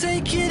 Take it.